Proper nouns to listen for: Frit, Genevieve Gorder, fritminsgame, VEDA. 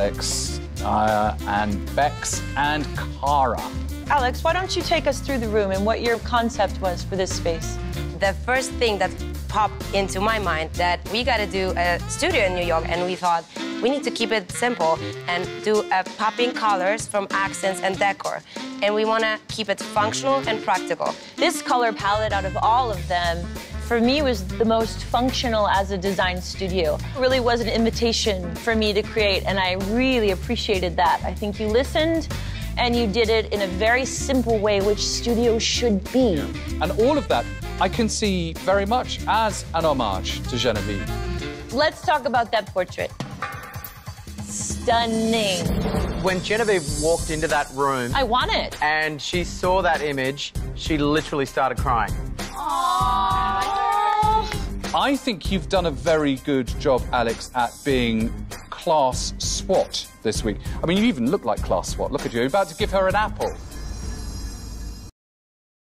Alex, Naya, and Bex, and Cara. Alex, why don't you take us through the room and what your concept was for this space? The first thing that popped into my mind that we got to do a studio in New York, and we thought we need to keep it simple and do popping colors from accents and decor. And we want to keep it functional and practical. This color palette out of all of them, for me, was the most functional as a design studio. It really was an invitation for me to create, and I really appreciated that. I think you listened, and you did it in a very simple way, which studios should be. And all of that I can see very much as an homage to Genevieve. Let's talk about that portrait. Stunning. When Genevieve walked into that room... I want it. ...and she saw that image, she literally started crying. Aww. I think you've done a very good job, Alex, at being class SWAT this week. I mean, you even look like class SWAT. Look at you. You're about to give her an apple.